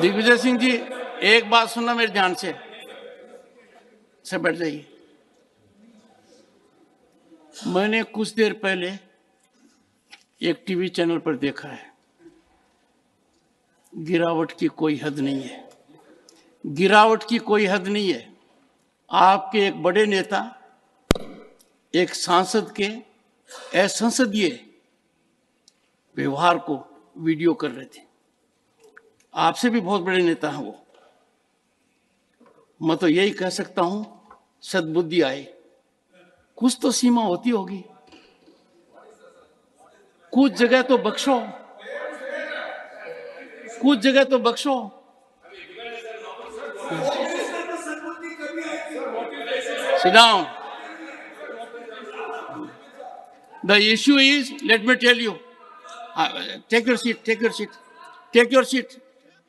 दिग्विजय सिंह जी, एक बात सुनना मेरे ध्यान से बैठ जाइए। मैंने कुछ देर पहले एक टीवी चैनल पर देखा है, गिरावट की कोई हद नहीं है, गिरावट की कोई हद नहीं है। आपके एक बड़े नेता, एक सांसद के असंसदीय व्यवहार को वीडियो कर रहे थे। आपसे भी बहुत बड़े नेता हैं वो। मैं तो यही कह सकता हूं, सद्बुद्धि आए। कुछ तो सीमा होती होगी, कुछ जगह तो बख्शो, कुछ जगह तो बख्शो। सिदाओ, the issue is, let me tell you, take your seat.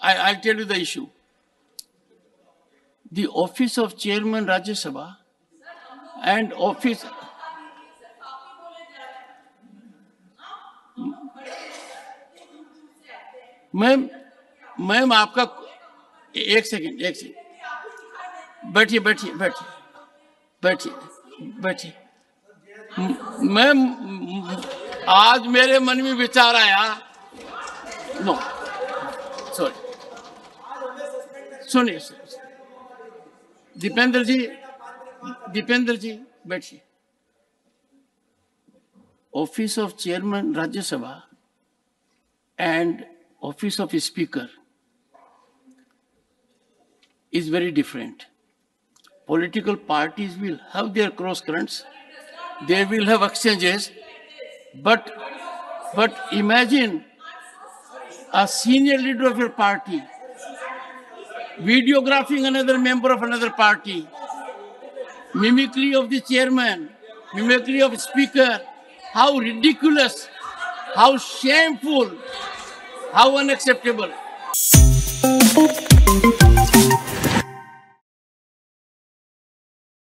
I'll tell you the issue. The office of chairman Rajya Sabha and office. Ma'am आपका एक सेकेंड, बैठिए। मैम, आज मेरे मन में विचार आया, नो सॉरी, सुनिए दीपेंद्र जी बैठिए। Office of chairman Rajya Sabha and office of speaker is very different. Political parties will have their cross currents, they will have exchanges, but imagine a senior leader of your party videographing another member of another party, mimicry of the chairman, mimicry of speaker. How ridiculous, how shameful, how unacceptable.